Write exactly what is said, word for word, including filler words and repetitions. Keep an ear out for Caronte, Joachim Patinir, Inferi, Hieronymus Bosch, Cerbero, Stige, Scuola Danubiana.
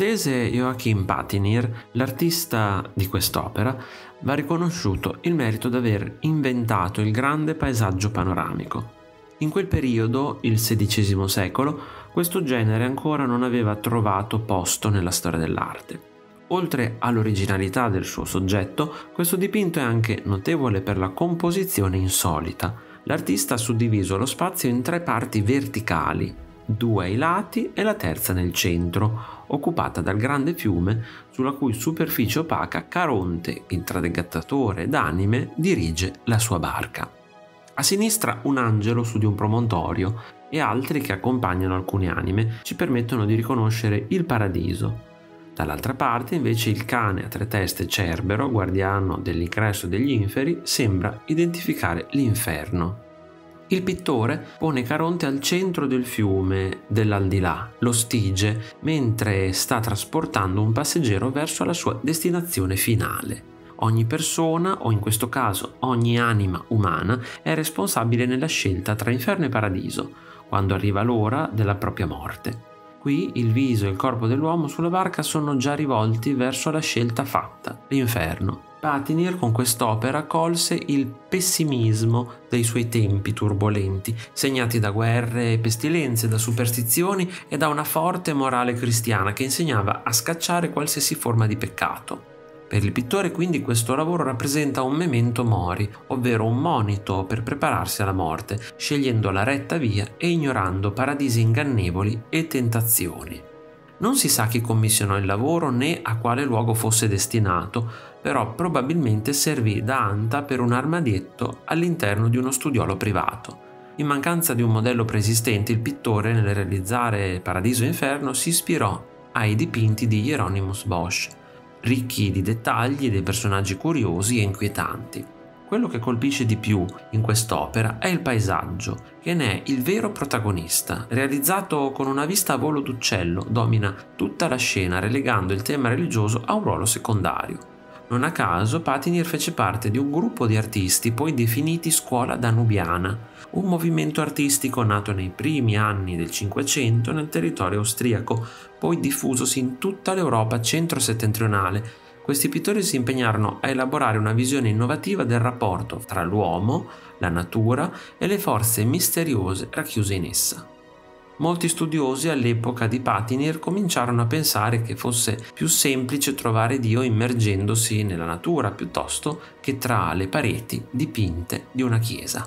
L'olandese Joachim Patinir, l'artista di quest'opera, va riconosciuto il merito di aver inventato il grande paesaggio panoramico. In quel periodo, il sedicesimo secolo, questo genere ancora non aveva trovato posto nella storia dell'arte. Oltre all'originalità del suo soggetto, questo dipinto è anche notevole per la composizione insolita. L'artista ha suddiviso lo spazio in tre parti verticali, due ai lati e la terza nel centro, occupata dal grande fiume sulla cui superficie opaca Caronte, il traghettatore d'anime, dirige la sua barca. A sinistra un angelo su di un promontorio e altri che accompagnano alcune anime ci permettono di riconoscere il paradiso. Dall'altra parte invece il cane a tre teste Cerbero, guardiano dell'ingresso degli inferi, sembra identificare l'inferno. Il pittore pone Caronte al centro del fiume dell'aldilà, lo Stige, mentre sta trasportando un passeggero verso la sua destinazione finale. Ogni persona, o in questo caso ogni anima umana, è responsabile nella scelta tra inferno e paradiso, quando arriva l'ora della propria morte. Qui il viso e il corpo dell'uomo sulla barca sono già rivolti verso la scelta fatta, l'inferno. Patinir con quest'opera colse il pessimismo dei suoi tempi turbolenti, segnati da guerre e pestilenze, da superstizioni e da una forte morale cristiana che insegnava a scacciare qualsiasi forma di peccato. Per il pittore quindi questo lavoro rappresenta un memento mori, ovvero un monito per prepararsi alla morte, scegliendo la retta via e ignorando paradisi ingannevoli e tentazioni. Non si sa chi commissionò il lavoro né a quale luogo fosse destinato, però probabilmente servì da anta per un armadietto all'interno di uno studiolo privato. In mancanza di un modello preesistente, il pittore nel realizzare Paradiso e Inferno si ispirò ai dipinti di Hieronymus Bosch, ricchi di dettagli e dei personaggi curiosi e inquietanti. Quello che colpisce di più in quest'opera è il paesaggio, che ne è il vero protagonista. Realizzato con una vista a volo d'uccello, domina tutta la scena, relegando il tema religioso a un ruolo secondario. Non a caso Patinir fece parte di un gruppo di artisti poi definiti Scuola Danubiana, un movimento artistico nato nei primi anni del Cinquecento nel territorio austriaco, poi diffusosi in tutta l'Europa centro-settentrionale. Questi pittori si impegnarono a elaborare una visione innovativa del rapporto tra l'uomo, la natura e le forze misteriose racchiuse in essa. Molti studiosi all'epoca di Patinir cominciarono a pensare che fosse più semplice trovare Dio immergendosi nella natura piuttosto che tra le pareti dipinte di una chiesa.